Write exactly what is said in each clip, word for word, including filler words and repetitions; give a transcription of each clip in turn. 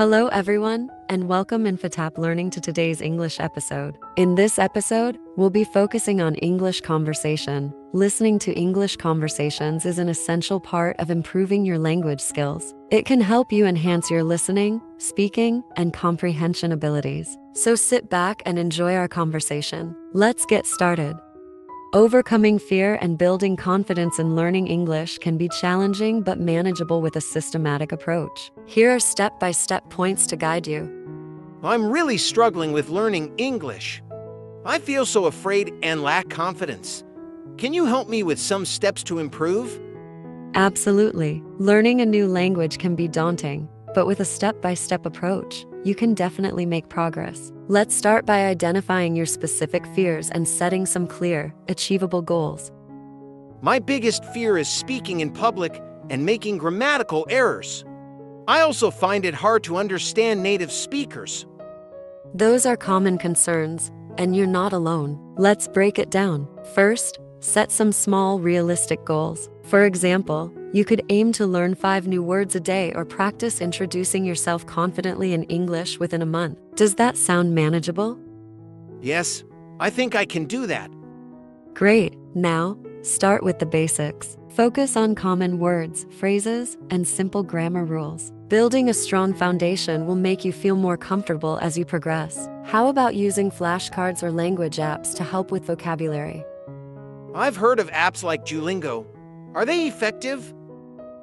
Hello everyone, and welcome InfoTap Learning to today's English episode. In this episode, we'll be focusing on English conversation. Listening to English conversations is an essential part of improving your language skills. It can help you enhance your listening, speaking, and comprehension abilities. So sit back and enjoy our conversation. Let's get started. Overcoming fear and building confidence in learning English can be challenging but manageable with a systematic approach. Here are step-by-step points to guide you. I'm really struggling with learning English. I feel so afraid and lack confidence. Can you help me with some steps to improve? Absolutely. Learning a new language can be daunting, but with a step-by-step approach, you can definitely make progress. Let's start by identifying your specific fears and setting some clear, achievable goals. My biggest fear is speaking in public and making grammatical errors. I also find it hard to understand native speakers. Those are common concerns, and you're not alone. Let's break it down. First, set some small, realistic goals. For example, you could aim to learn five new words a day or practice introducing yourself confidently in English within a month. Does that sound manageable? Yes, I think I can do that. Great. Now, start with the basics. Focus on common words, phrases, and simple grammar rules. Building a strong foundation will make you feel more comfortable as you progress. How about using flashcards or language apps to help with vocabulary? I've heard of apps like Duolingo. Are they effective?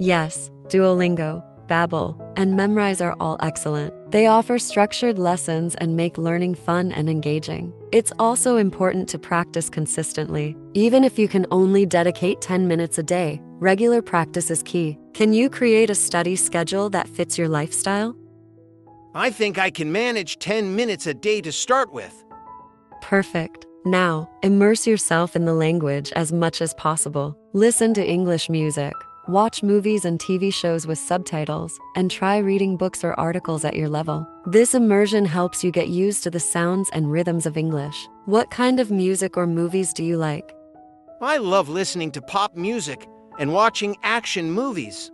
Yes, Duolingo, Babbel, and Memrise are all excellent. They offer structured lessons and make learning fun and engaging. It's also important to practice consistently. Even if you can only dedicate ten minutes a day, regular practice is key. Can you create a study schedule that fits your lifestyle? I think I can manage ten minutes a day to start with. Perfect. Now, immerse yourself in the language as much as possible. Listen to English music. Watch movies and T V shows with subtitles, and try reading books or articles at your level. This immersion helps you get used to the sounds and rhythms of English. What kind of music or movies do you like? I love listening to pop music and watching action movies.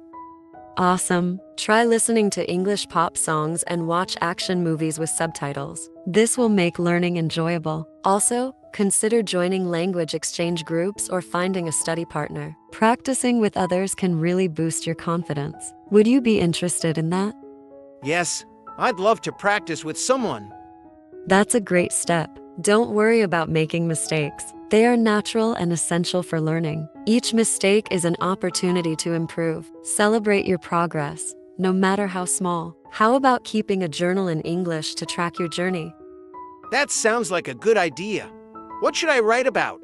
Awesome. Try listening to English pop songs and watch action movies with subtitles. This will make learning enjoyable. Also, consider joining language exchange groups or finding a study partner. Practicing with others can really boost your confidence. Would you be interested in that? Yes, I'd love to practice with someone. That's a great step. Don't worry about making mistakes. They are natural and essential for learning. Each mistake is an opportunity to improve. Celebrate your progress, no matter how small. How about keeping a journal in English to track your journey? That sounds like a good idea. What should I write about?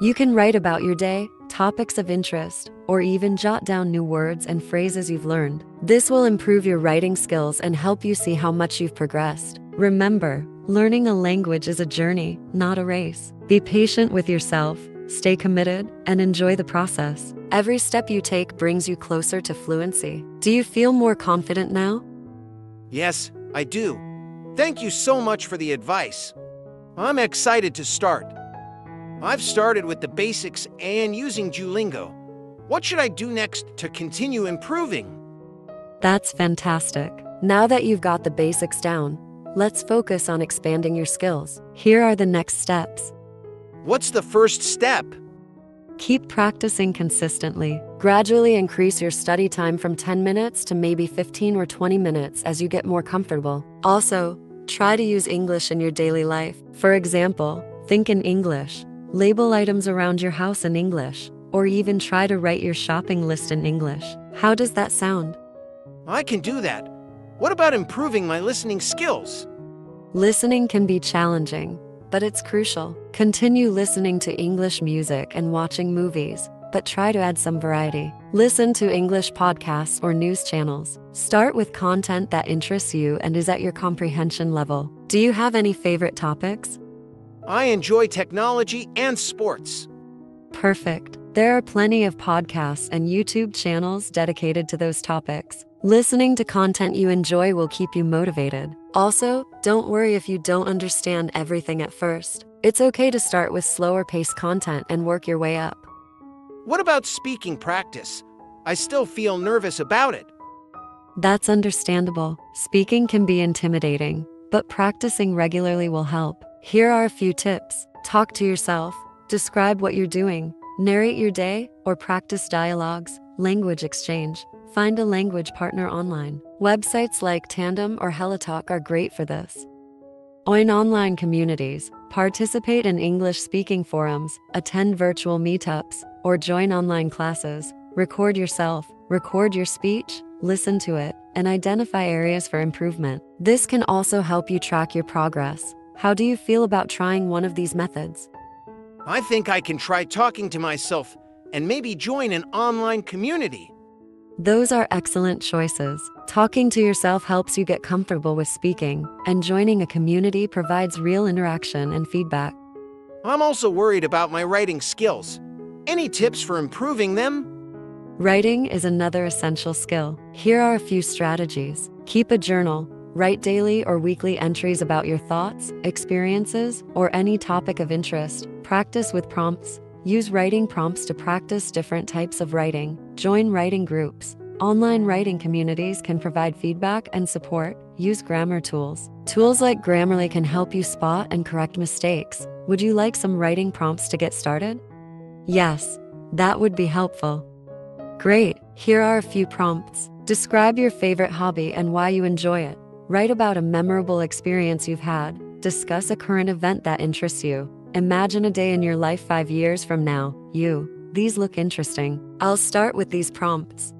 You can write about your day, topics of interest, or even jot down new words and phrases you've learned. This will improve your writing skills and help you see how much you've progressed. Remember, learning a language is a journey, not a race. Be patient with yourself, stay committed, and enjoy the process. Every step you take brings you closer to fluency. Do you feel more confident now? Yes, I do. Thank you so much for the advice. I'm excited to start. I've started with the basics and using Duolingo. What should I do next to continue improving? That's fantastic. Now that you've got the basics down, let's focus on expanding your skills. Here are the next steps. What's the first step? Keep practicing consistently. Gradually increase your study time from ten minutes to maybe fifteen or twenty minutes as you get more comfortable. Also, try to use English in your daily life. For example, think in English, label items around your house in English, or even try to write your shopping list in English. How does that sound? I can do that. What about improving my listening skills? Listening can be challenging, but it's crucial. Continue listening to English music and watching movies, but try to add some variety. Listen to English podcasts or news channels. Start with content that interests you and is at your comprehension level. Do you have any favorite topics? I enjoy technology and sports. Perfect. There are plenty of podcasts and YouTube channels dedicated to those topics. Listening to content you enjoy will keep you motivated. Also, don't worry if you don't understand everything at first. It's okay to start with slower-paced content and work your way up. What about speaking practice? I still feel nervous about it. That's understandable. Speaking can be intimidating, but practicing regularly will help. Here are a few tips. Talk to yourself. Describe what you're doing. Narrate your day or practice dialogues. Language exchange. Find a language partner online. Websites like Tandem or HelloTalk are great for this. Join online communities, participate in English-speaking forums, attend virtual meetups, or join online classes. Record yourself, record your speech, listen to it, and identify areas for improvement. This can also help you track your progress. How do you feel about trying one of these methods? I think I can try talking to myself and maybe join an online community. Those are excellent choices. Talking to yourself helps you get comfortable with speaking, and joining a community provides real interaction and feedback. I'm also worried about my writing skills. Any tips for improving them? Writing is another essential skill. Here are a few strategies. Keep a journal. Write daily or weekly entries about your thoughts, experiences, or any topic of interest. Practice with prompts. Use writing prompts to practice different types of writing. Join writing groups. Online writing communities can provide feedback and support. Use grammar tools. Tools like Grammarly can help you spot and correct mistakes. Would you like some writing prompts to get started? Yes, that would be helpful. Great, here are a few prompts. Describe your favorite hobby and why you enjoy it. Write about a memorable experience you've had. Discuss a current event that interests you. Imagine a day in your life five years from now. You. These look interesting. I'll start with these prompts.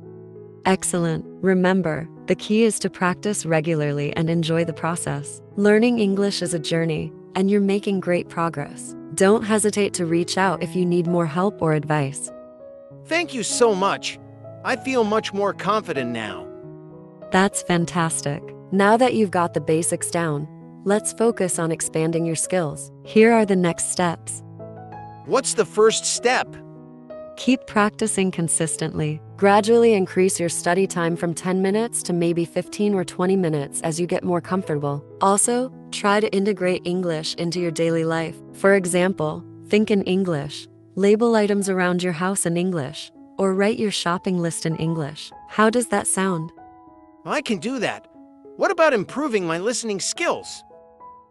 Excellent. Remember, the key is to practice regularly and enjoy the process. Learning English is a journey, and you're making great progress. Don't hesitate to reach out if you need more help or advice. Thank you so much. I feel much more confident now. That's fantastic. Now that you've got the basics down, let's focus on expanding your skills. Here are the next steps. What's the first step? Keep practicing consistently. Gradually increase your study time from ten minutes to maybe fifteen or twenty minutes as you get more comfortable. Also, try to integrate English into your daily life. For example, think in English, label items around your house in English, or write your shopping list in English. How does that sound? I can do that. What about improving my listening skills?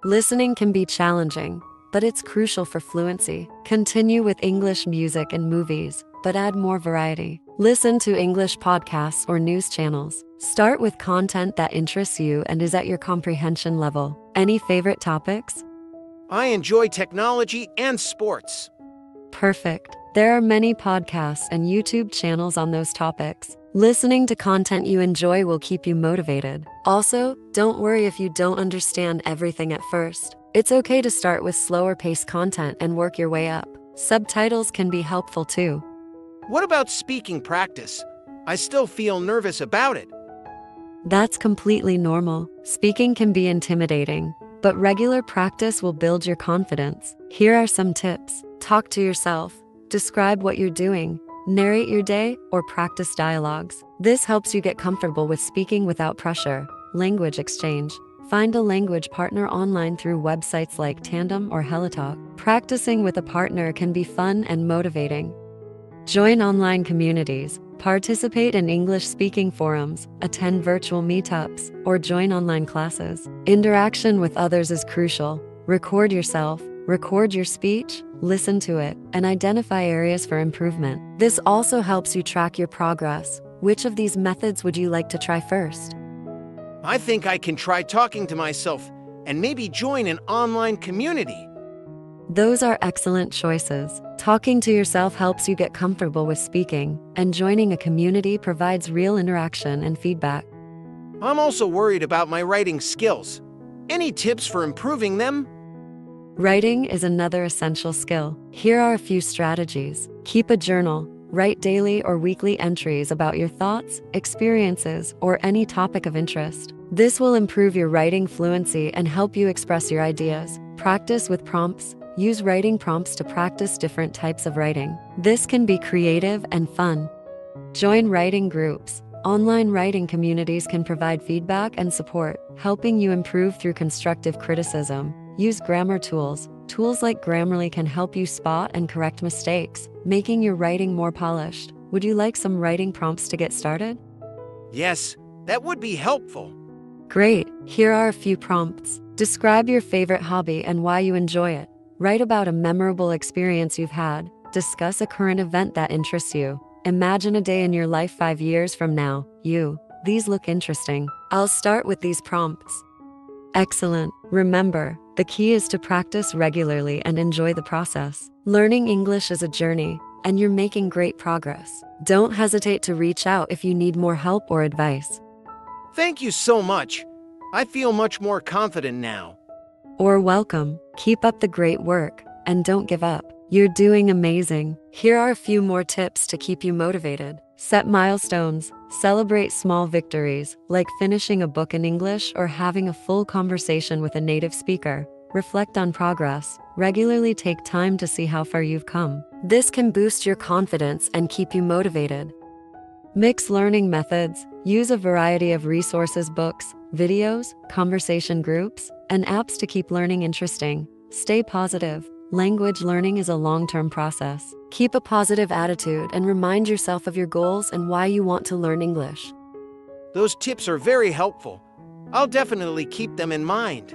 Listening can be challenging, but it's crucial for fluency. Continue with English music and movies, but add more variety. Listen to English podcasts or news channels. Start with content that interests you and is at your comprehension level. Any favorite topics? I enjoy technology and sports. Perfect. There are many podcasts and YouTube channels on those topics. Listening to content you enjoy will keep you motivated. Also, don't worry if you don't understand everything at first. It's okay to start with slower-paced content and work your way up. Subtitles can be helpful too. What about speaking practice? I still feel nervous about it. That's completely normal. Speaking can be intimidating, but regular practice will build your confidence. Here are some tips. Talk to yourself. Describe what you're doing. Narrate your day, or practice dialogues. This helps you get comfortable with speaking without pressure. Language exchange. Find a language partner online through websites like Tandem or HelloTalk. Practicing with a partner can be fun and motivating. Join online communities, participate in English-speaking forums, attend virtual meetups, or join online classes. Interaction with others is crucial. Record yourself, record your speech, listen to it, and identify areas for improvement. This also helps you track your progress. Which of these methods would you like to try first? I think I can try talking to myself and maybe join an online community. Those are excellent choices. Talking to yourself helps you get comfortable with speaking, and joining a community provides real interaction and feedback. I'm also worried about my writing skills. Any tips for improving them? Writing is another essential skill. Here are a few strategies. Keep a journal. Write daily or weekly entries about your thoughts, experiences, or any topic of interest. This will improve your writing fluency and help you express your ideas. Practice with prompts. Use writing prompts to practice different types of writing. This can be creative and fun. Join writing groups. Online writing communities can provide feedback and support, helping you improve through constructive criticism. Use grammar tools. Tools like Grammarly can help you spot and correct mistakes, making your writing more polished. Would you like some writing prompts to get started? Yes, That would be helpful. Great. Here are a few prompts. Describe your favorite hobby and why you enjoy it. Write about a memorable experience you've had. Discuss a current event that interests you. Imagine a day in your life five years from now. You. These look interesting. I'll start with these prompts. Excellent. Remember, the key is to practice regularly and enjoy the process. Learning English is a journey, and you're making great progress. Don't hesitate to reach out if you need more help or advice. Thank you so much. I feel much more confident now. Or welcome. Keep up the great work, and don't give up. You're doing amazing. Here are a few more tips to keep you motivated. Set milestones. Celebrate small victories, like finishing a book in English or having a full conversation with a native speaker. Reflect on progress. Regularly take time to see how far you've come. This can boost your confidence and keep you motivated. Mix learning methods. Use a variety of resources, books, videos, conversation groups, and apps to keep learning interesting. Stay positive. Language learning is a long-term process. Keep a positive attitude and remind yourself of your goals and why you want to learn English. Those tips are very helpful. I'll definitely keep them in mind.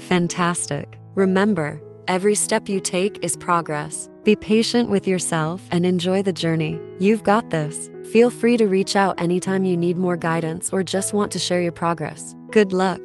Fantastic. Remember, every step you take is progress. Be patient with yourself and enjoy the journey. You've got this. Feel free to reach out anytime you need more guidance or just want to share your progress. Good luck.